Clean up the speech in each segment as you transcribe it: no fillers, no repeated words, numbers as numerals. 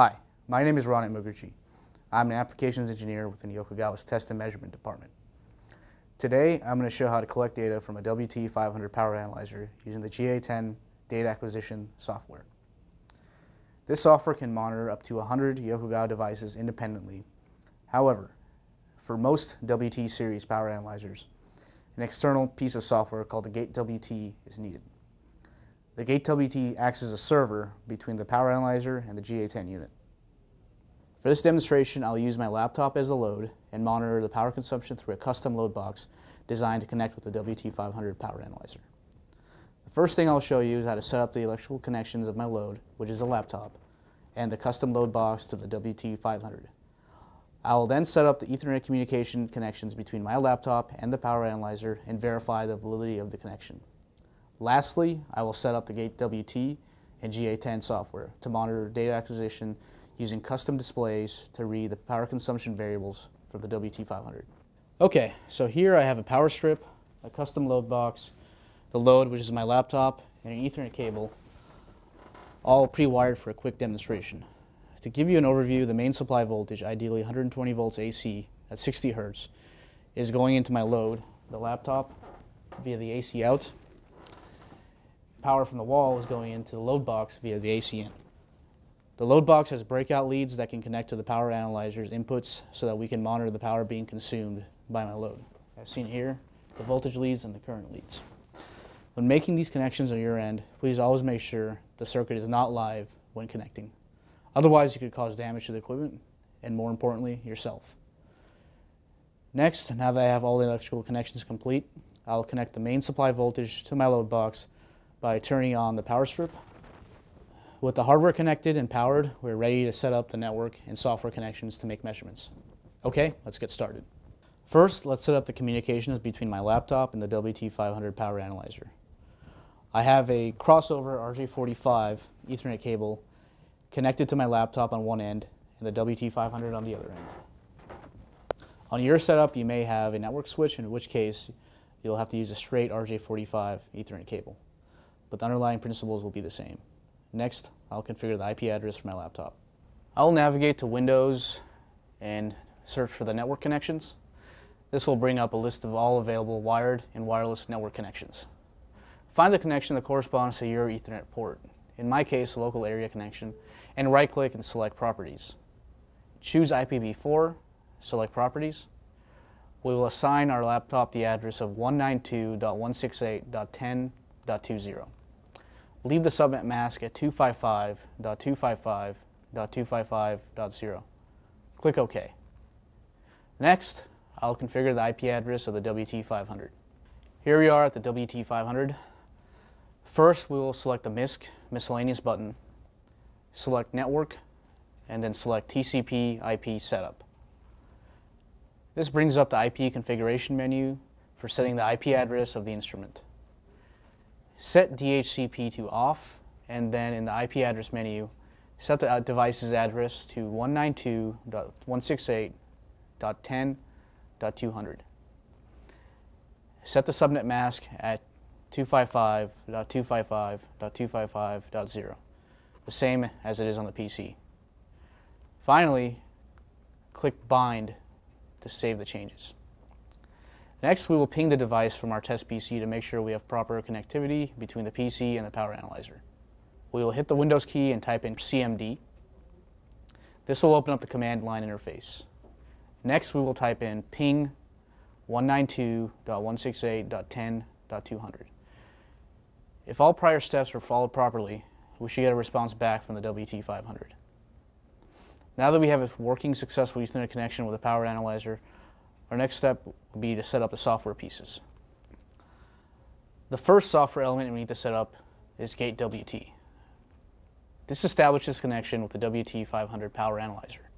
Hi, my name is Ronit Mukerji. I'm an applications engineer within Yokogawa's test and measurement department. Today, I'm going to show how to collect data from a WT500 power analyzer using the GA10 data acquisition software. This software can monitor up to 100 Yokogawa devices independently. However, for most WT series power analyzers, an external piece of software called the GateWT is needed. The GateWT acts as a server between the power analyzer and the GA10 unit. For this demonstration, I'll use my laptop as the load and monitor the power consumption through a custom load box designed to connect with the WT500 power analyzer. The first thing I'll show you is how to set up the electrical connections of my load, which is a laptop, and the custom load box to the WT500. I will then set up the Ethernet communication connections between my laptop and the power analyzer and verify the validity of the connection. Lastly, I will set up the GateWT and GA10 software to monitor data acquisition using custom displays to read the power consumption variables for the WT500. Okay, so here I have a power strip, a custom load box, the load, which is my laptop, and an Ethernet cable, all pre-wired for a quick demonstration. To give you an overview, the main supply voltage, ideally 120 volts AC at 60 hertz, is going into my load, the laptop, via the AC out. Power from the wall is going into the load box via the AC in. The load box has breakout leads that can connect to the power analyzer's inputs so that we can monitor the power being consumed by my load. As seen here, the voltage leads and the current leads. When making these connections on your end, please always make sure the circuit is not live when connecting. Otherwise, you could cause damage to the equipment and, more importantly, yourself. Next, now that I have all the electrical connections complete, I'll connect the main supply voltage to my load box by turning on the power strip. With the hardware connected and powered, we're ready to set up the network and software connections to make measurements. Okay, let's get started. First, let's set up the communications between my laptop and the WT500 power analyzer. I have a crossover RJ45 Ethernet cable connected to my laptop on one end and the WT500 on the other end. On your setup, you may have a network switch, in which case you'll have to use a straight RJ45 Ethernet cable, but the underlying principles will be the same. Next, I'll configure the IP address for my laptop. I'll navigate to Windows and search for the network connections. This will bring up a list of all available wired and wireless network connections. Find the connection that corresponds to your Ethernet port, in my case a local area connection, and right-click and select Properties. Choose IPv4, select Properties. We will assign our laptop the address of 192.168.10.20. Leave the subnet mask at 255.255.255.0. Click OK. Next, I'll configure the IP address of the WT500. Here we are at the WT500. First, we will select the MISC miscellaneous button, select Network, and then select TCP/IP Setup. This brings up the IP configuration menu for setting the IP address of the instrument. Set DHCP to off, and then in the IP address menu, set the device's address to 192.168.10.200. Set the subnet mask at 255.255.255.0, the same as it is on the PC. Finally, click Bind to save the changes. Next, we will ping the device from our test PC to make sure we have proper connectivity between the PC and the power analyzer. We will hit the Windows key and type in CMD. This will open up the command line interface. Next, we will type in ping 192.168.10.200. If all prior steps were followed properly, we should get a response back from the WT500. Now that we have a working successful Ethernet connection with the power analyzer, our next step will be to set up the software pieces. The first software element we need to set up is GateWT. This establishes connection with the WT500 power analyzer.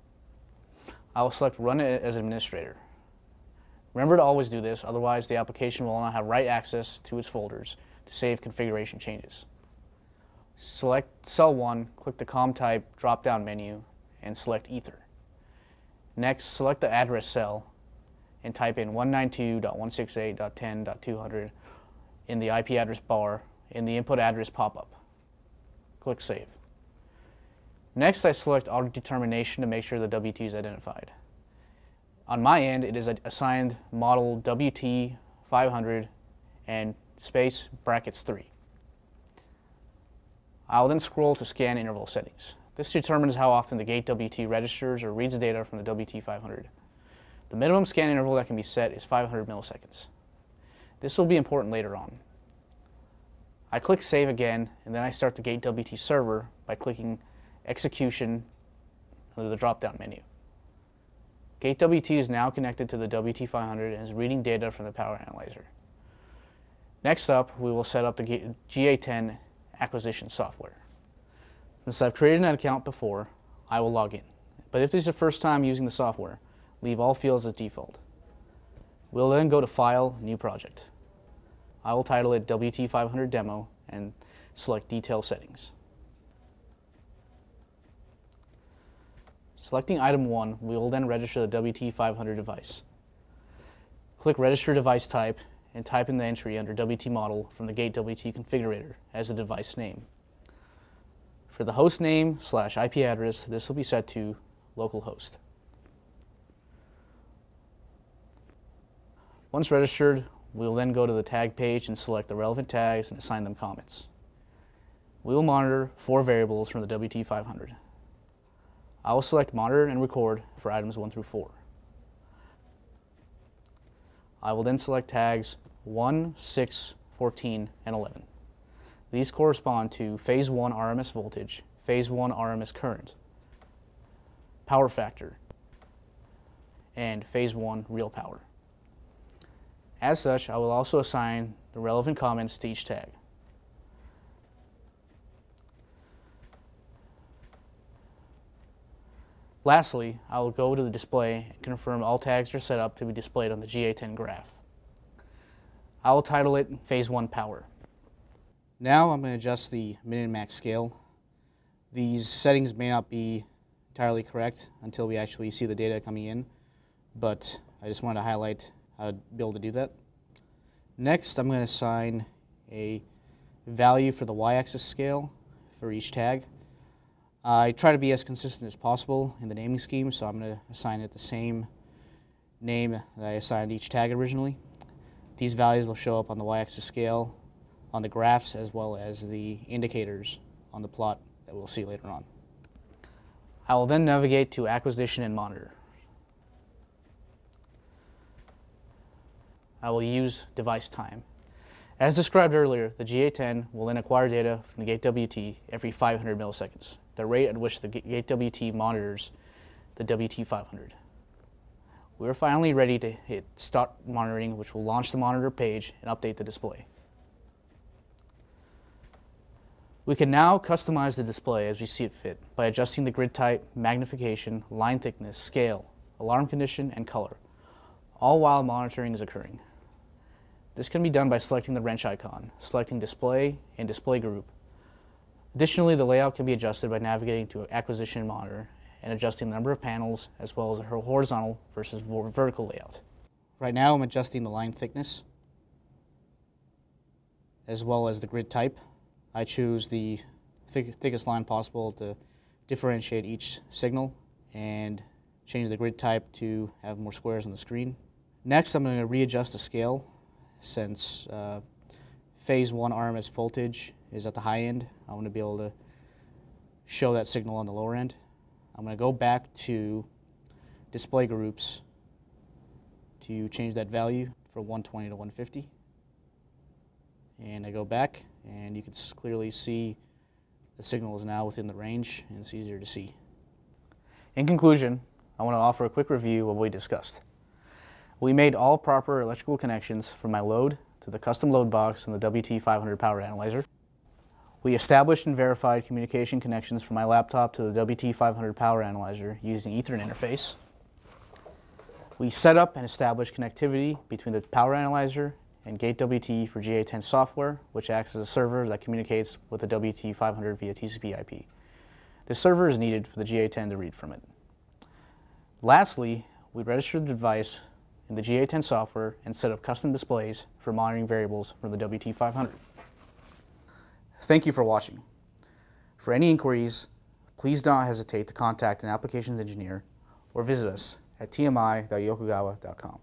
I will select Run as Administrator. Remember to always do this, otherwise the application will not have write access to its folders to save configuration changes. Select Cell 1, click the COM type drop-down menu, and select Ether. Next, select the address cell and type in 192.168.10.200 in the IP address bar in the input address pop-up. Click Save. Next, I select auto-determination to make sure the WT is identified. On my end, it is assigned model WT500 and space brackets 3. I'll then scroll to scan interval settings. This determines how often the GateWT registers or reads data from the WT500. The minimum scan interval that can be set is 500 milliseconds. This will be important later on. I click Save again, and then I start the GateWT server by clicking Execution under the drop-down menu. GateWT is now connected to the WT500 and is reading data from the power analyzer. Next up, we will set up the GA10 acquisition software. Since I've created an account before, I will log in. But if this is your first time using the software, leave all fields as default. We'll then go to File, New Project. I will title it WT500 Demo and select Detail Settings. Selecting Item 1, we will then register the WT500 device. Click Register Device Type and type in the entry under WT model from the GateWT configurator as the device name. For the host name / IP address, this will be set to localhost. Once registered, we will then go to the tag page and select the relevant tags and assign them comments. We will monitor 4 variables from the WT500. I will select Monitor and Record for items 1 through 4. I will then select tags 1, 6, 14, and 11. These correspond to Phase 1 RMS voltage, Phase 1 RMS current, power factor, and Phase 1 real power. As such, I will also assign the relevant comments to each tag. Lastly, I will go to the display and confirm all tags are set up to be displayed on the GA10 graph. I will title it Phase 1 Power. Now I'm going to adjust the min and max scale. These settings may not be entirely correct until we actually see the data coming in, but I just wanted to highlight how to be able to do that. Next, I'm going to assign a value for the y-axis scale for each tag. I try to be as consistent as possible in the naming scheme, so I'm going to assign it the same name that I assigned each tag originally. These values will show up on the y-axis scale, on the graphs, as well as the indicators on the plot that we'll see later on. I will then navigate to Acquisition and Monitor. I will use Device Time. As described earlier, the GA10 will then acquire data from the GateWT every 500 milliseconds, the rate at which the GateWT monitors the WT500. We're finally ready to hit Start Monitoring, which will launch the monitor page and update the display. We can now customize the display as we see it fit by adjusting the grid type, magnification, line thickness, scale, alarm condition, and color, all while monitoring is occurring. This can be done by selecting the wrench icon, selecting Display and Display Group. Additionally, the layout can be adjusted by navigating to Acquisition Monitor and adjusting the number of panels as well as the horizontal versus vertical layout. Right now I'm adjusting the line thickness as well as the grid type. I choose the thickest line possible to differentiate each signal and change the grid type to have more squares on the screen. Next, I'm going to readjust the scale since Phase 1 RMS voltage is at the high end. I want to be able to show that signal on the lower end. I'm going to go back to display groups to change that value from 120 to 150. And I go back, and you can clearly see the signal is now within the range, and it's easier to see. In conclusion, I want to offer a quick review of what we discussed. We made all proper electrical connections from my load to the custom load box and the WT500 power analyzer. We established and verified communication connections from my laptop to the WT500 power analyzer using Ethernet interface. We set up and established connectivity between the power analyzer and GateWT for GA10 software, which acts as a server that communicates with the WT500 via TCP/IP. This server is needed for the GA10 to read from it. Lastly, we registered the device in the GA10 software and set up custom displays for monitoring variables from the WT500. Thank you for watching. For any inquiries, please don't hesitate to contact an applications engineer or visit us at tmi.yokogawa.com.